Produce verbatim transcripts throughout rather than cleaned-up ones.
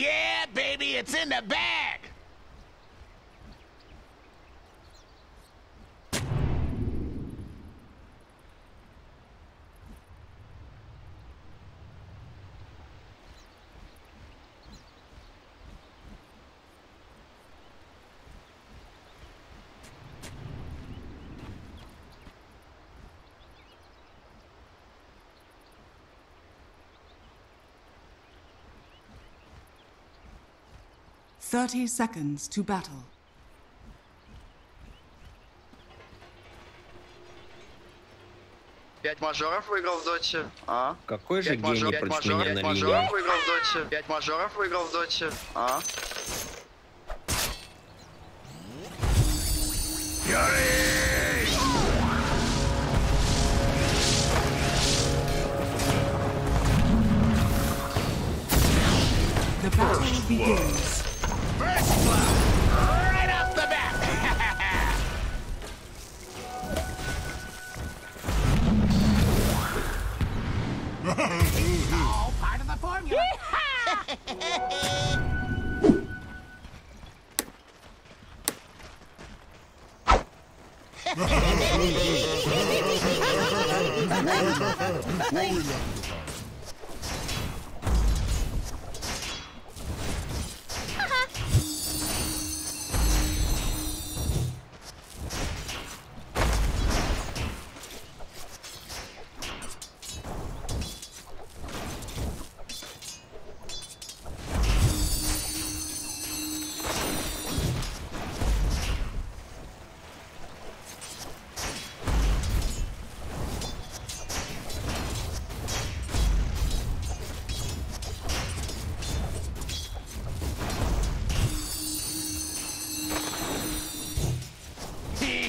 Yeah, baby, it's in the bag! Thirty seconds to battle. Пять мажоров выиграл в Доте. А? Какой же гений против меня на линии? Пять мажоров выиграл в Доте. Пять мажоров выиграл в Доте. А? The battle begins. First blood, right off the bat. All part of the formula.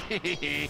Hehehe.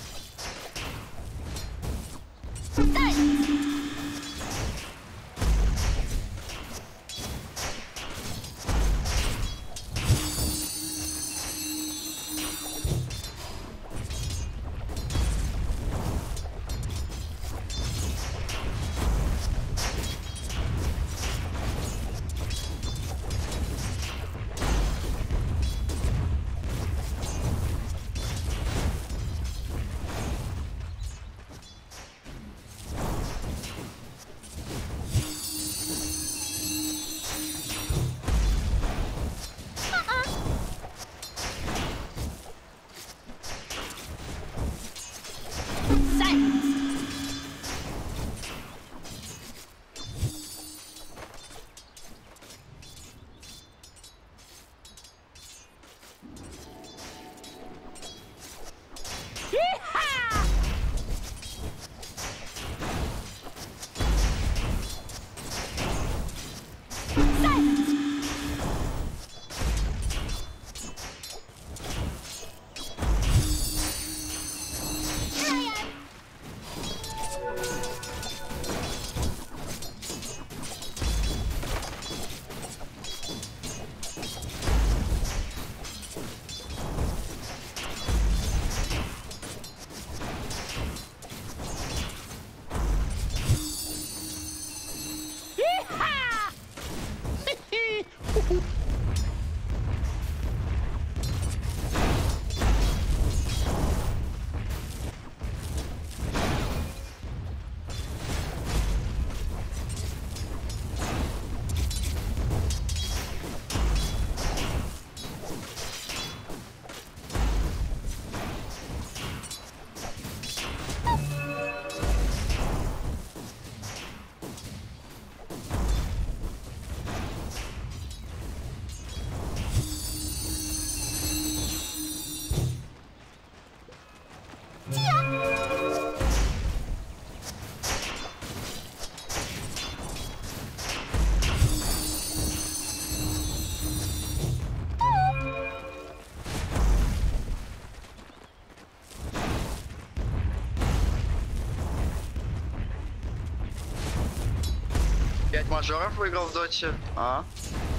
Мажоров выиграл в Доте. А?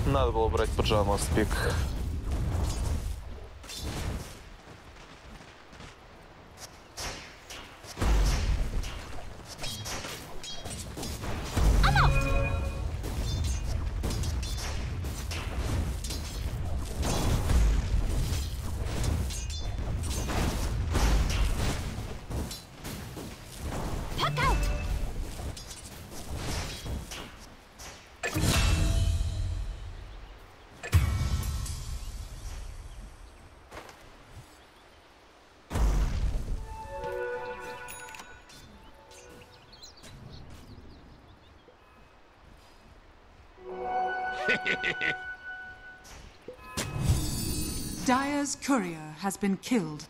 Надо было брать Пуджа спик. Puck out! Dire's courier has been killed.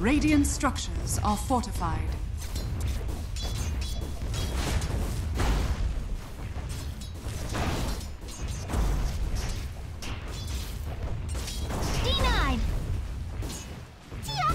Radiant structures are fortified. Denied. Yeah.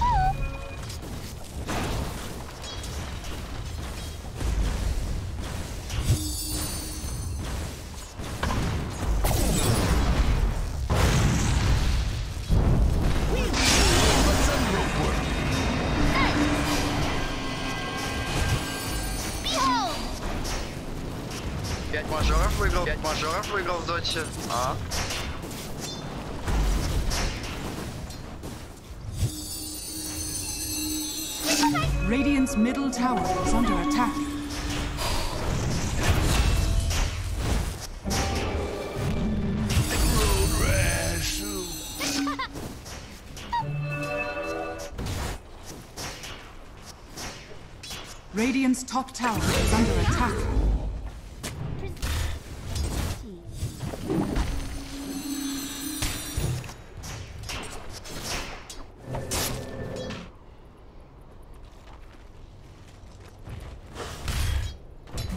Oh. Behold! Пять мажоров выиграл, пять мажоров выиграл в Доте. А? Radiant's middle tower is under attack. Radiant's top tower is under attack.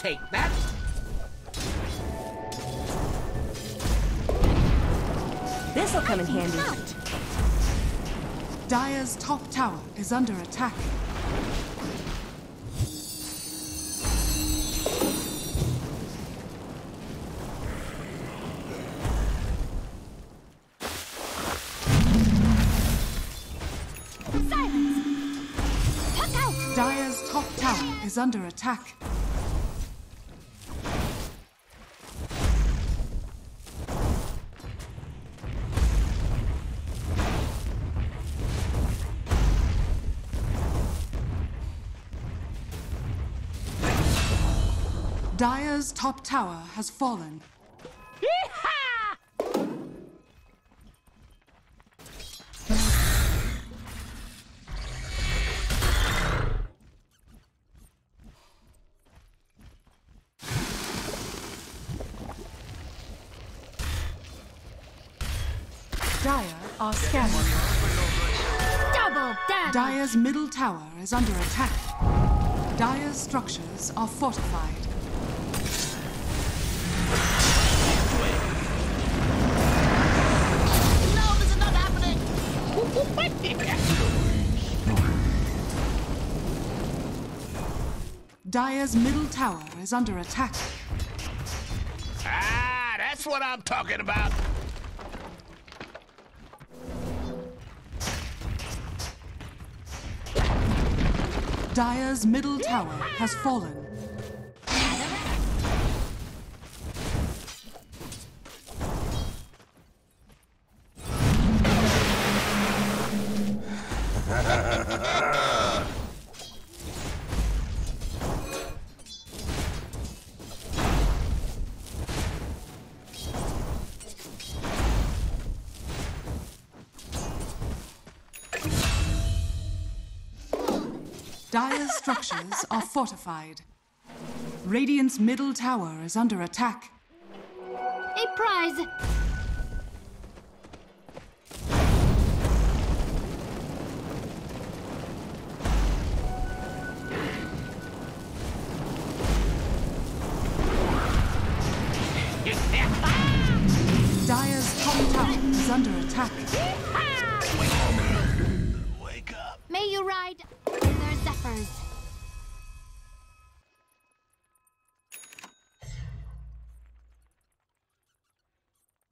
Take that! This'll come in handy. Dire's top tower is under attack. Silence! Puck out! Dire's top tower is under attack. Dire's top tower has fallen. Dire are scattered. Double damage! Dire's middle tower is under attack. Dire's structures are fortified. Dire's middle tower is under attack. Ah, that's what I'm talking about. Dire's middle tower has fallen. Dire structures are fortified. Radiant's middle tower is under attack. A prize! Dire's top tower is under attack. Wake up! May you ride in their zephyrs.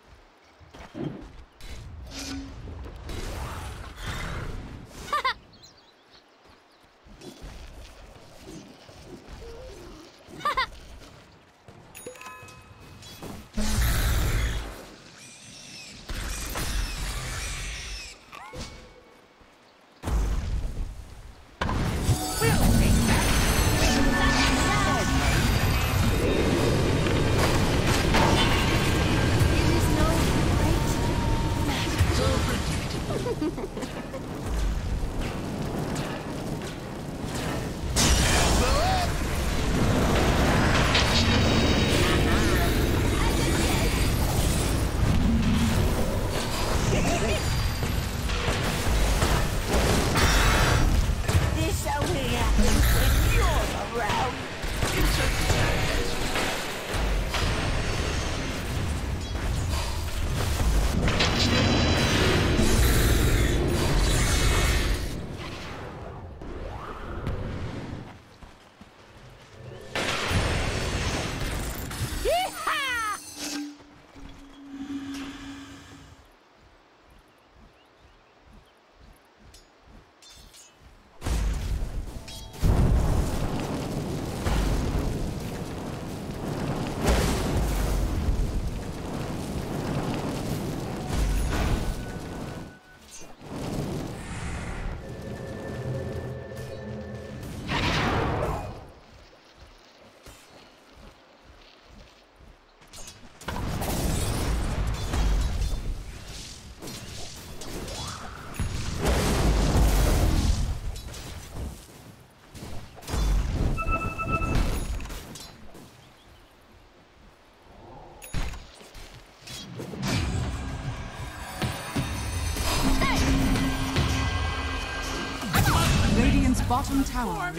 Bottom tower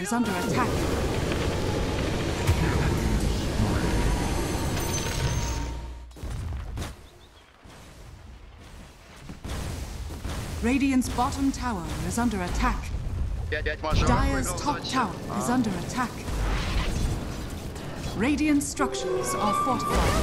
is under attack. Radiant's bottom tower is under attack. Dire's top tower is under attack. Radiant structures are fortified.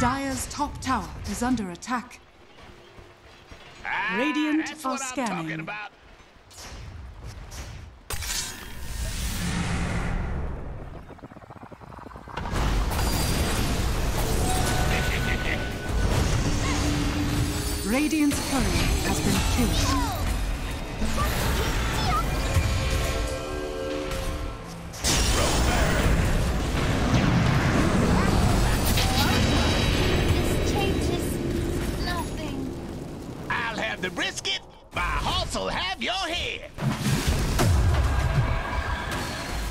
Dire's top tower is under attack. Ah, Radiant are scanning. Radiant's courier has been the brisket, my horse will have your head.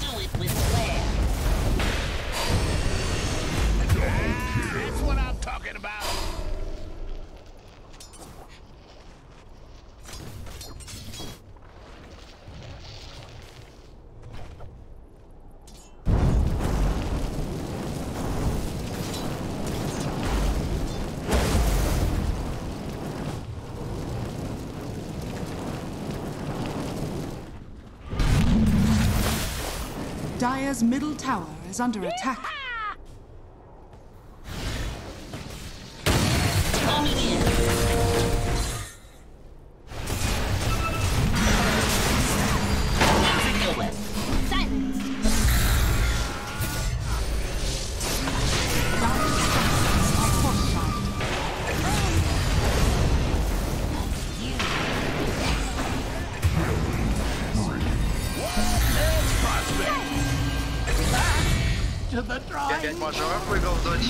Do it with flair. Ah, that's what I'm talking about. Dire's middle tower is under attack. Опять мажор выиграл дочь.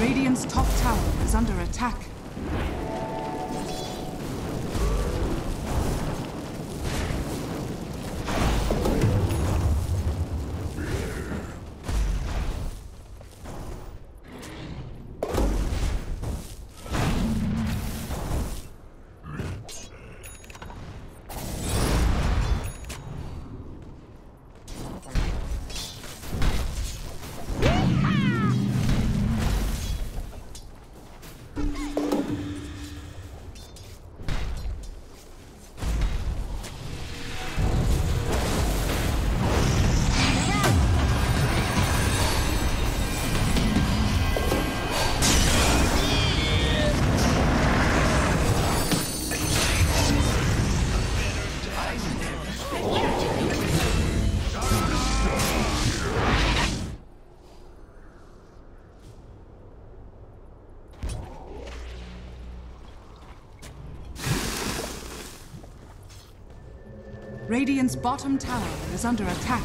Radiant's top tower is under attack. Radiant's bottom tower is under attack.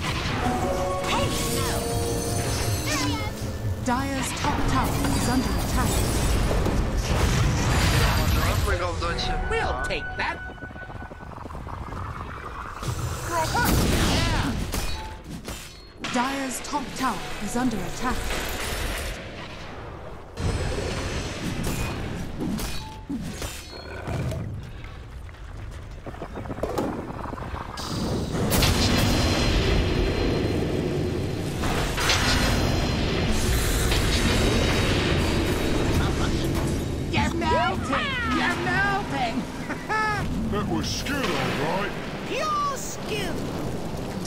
Hey, no. Dire's top tower is under attack. We'll take that. Yeah. Dire's top tower is under attack.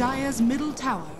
Dire's middle tower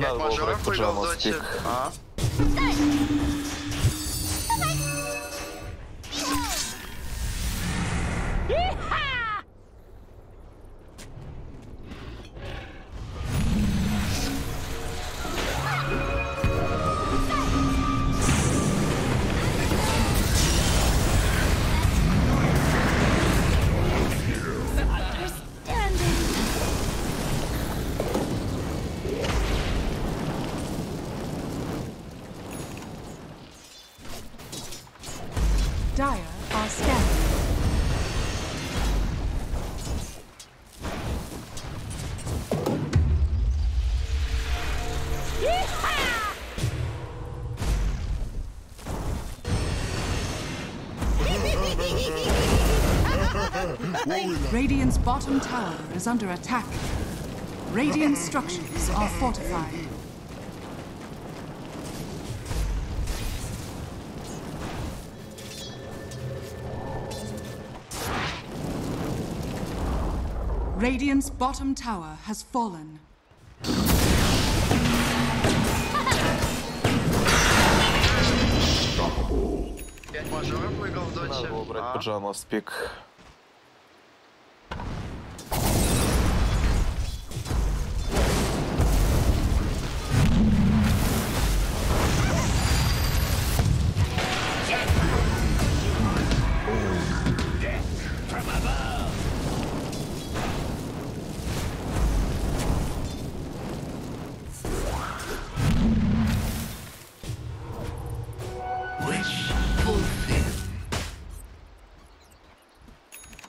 Надо было брать Пуджа, у нас пик. Dire are scattered. Radiant's bottom tower is under attack. Radiant structures are fortified. Radiant's bottom tower has fallen. Надо было брать Пуджа, но спик.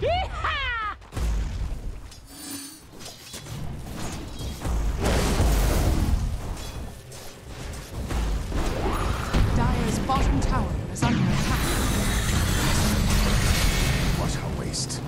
Dire's bottom tower is under attack. What a waste.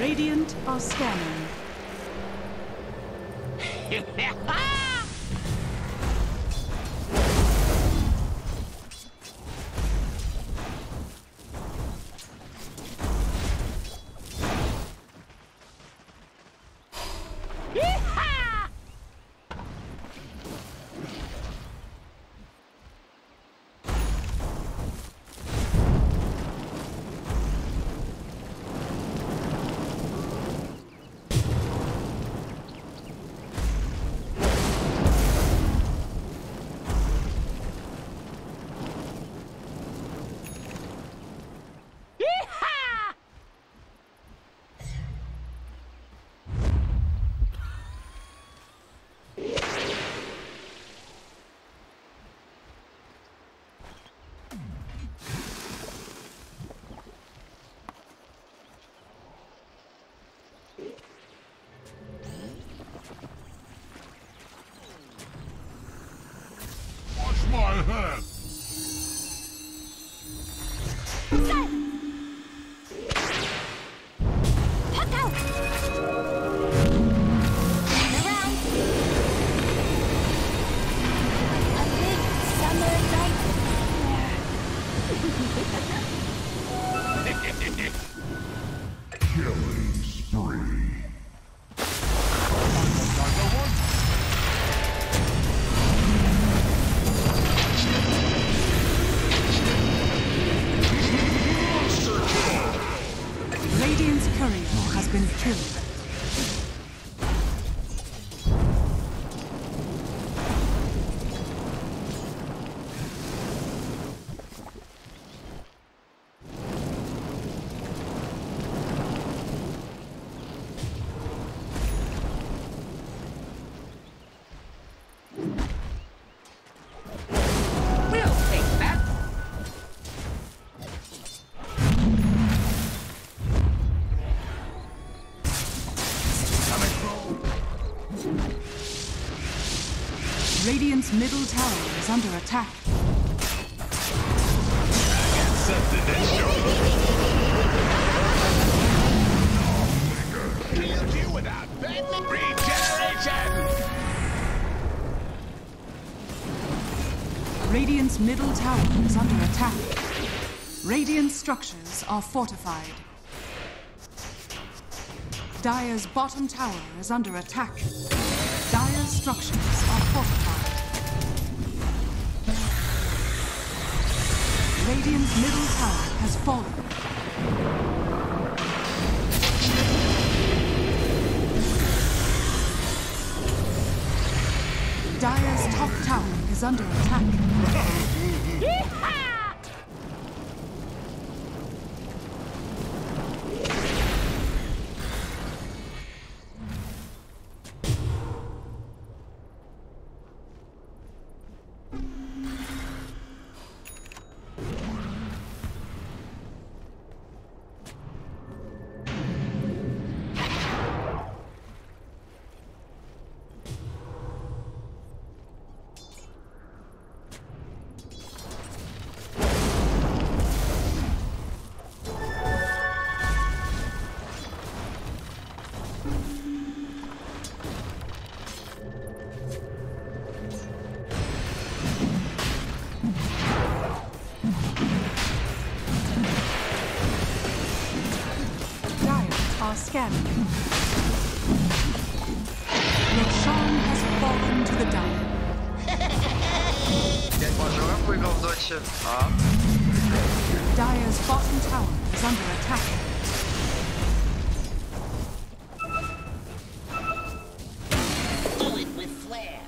Radiant are scanning. Radiant's middle tower is under attack. I got something that's sharp. We'll do without that regeneration. Radiant's middle tower is under attack. Radiant structures are fortified. Dire's bottom tower is under attack. Dire's structures are fortified. Radiant's middle tower has fallen. Dire's top tower is under attack. Yeehaw! Scanning. Roshan has fallen to the dire. Dire's bottom tower is under attack. Do it with flair.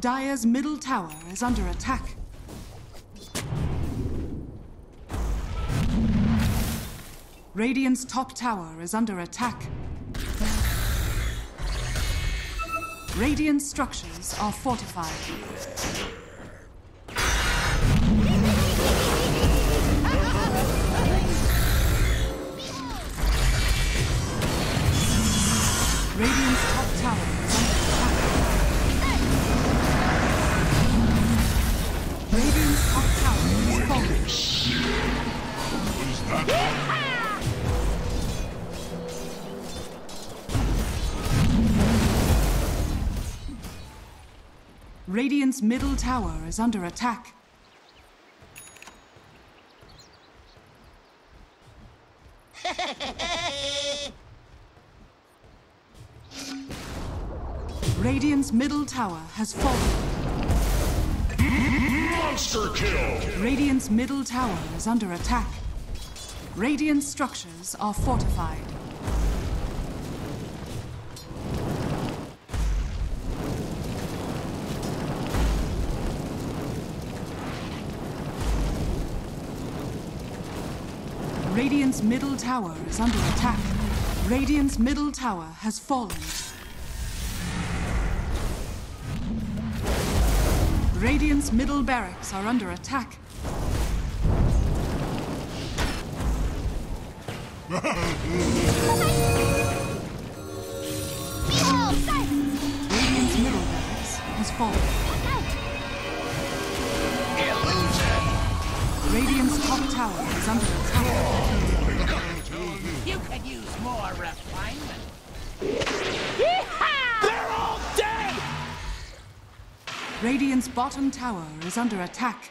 Dire's middle tower is under attack. Radiant's top tower is under attack. Radiant structures are fortified. Radiant's top tower Radiant's middle tower is under attack. Radiant's middle tower has fallen. Monster kill! Radiant's middle tower is under attack. Radiant structures are fortified. Radiant's middle tower is under attack. Radiant's middle tower has fallen. Radiant's middle barracks are under attack. Radiant's middle barracks has fallen. Radiant's top tower is under attack. You could use more refinement. Radiant's bottom tower is under attack.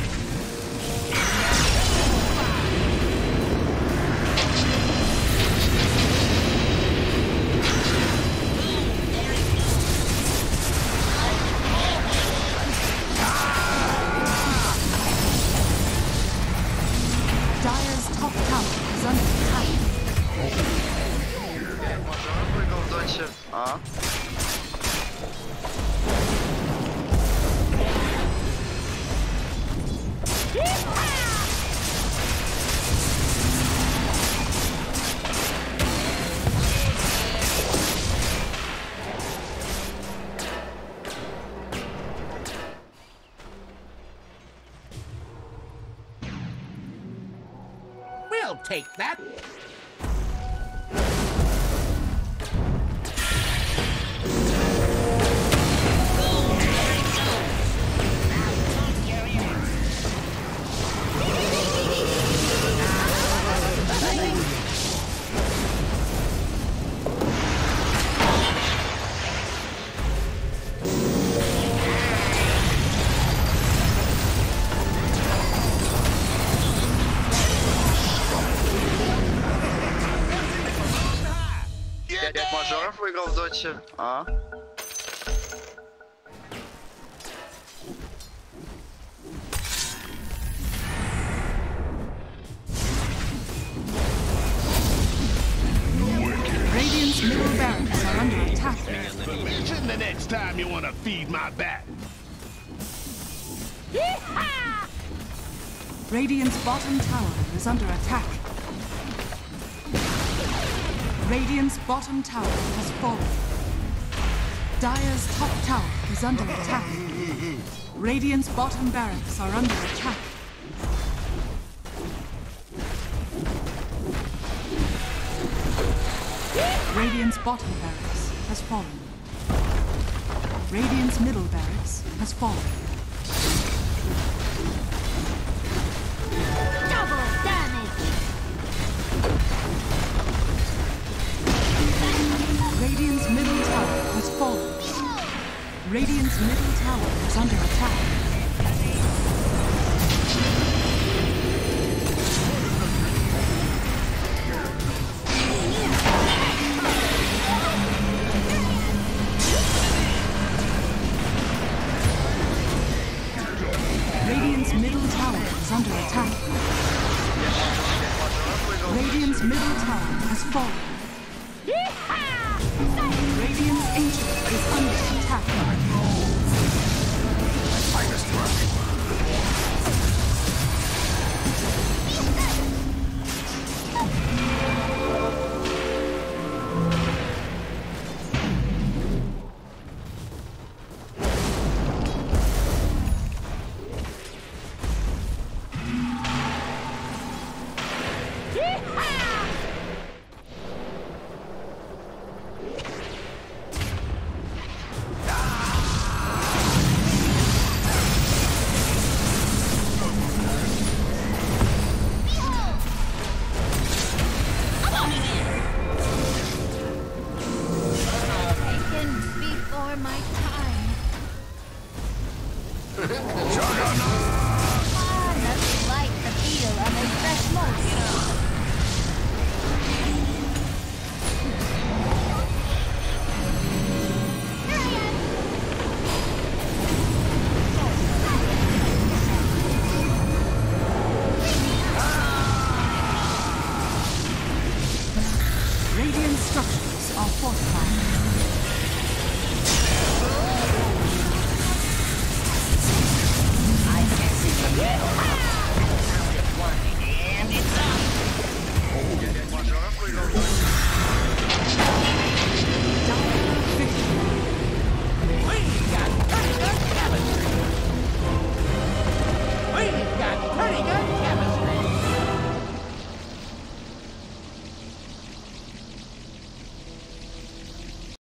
top tower is under attack. А? We'll take that. Мажоров выиграл в доте. А? Radiant's middle barracks are under attack. Mention the next time you want to feed my bat. Yeehaw! Radiant's bottom tower is under attack. Radiant's bottom tower has fallen. Dire's top tower is under attack. Radiant's bottom barracks are under attack. Radiant's bottom barracks has fallen. Radiant's middle barracks has fallen. Radiant's middle tower has fallen. Radiant's middle tower is under attack. Radiant's middle tower is under attack. Radiant's middle tower has fallen. Radiant's ancient is under attack. I must run. Radiant structures are fortified.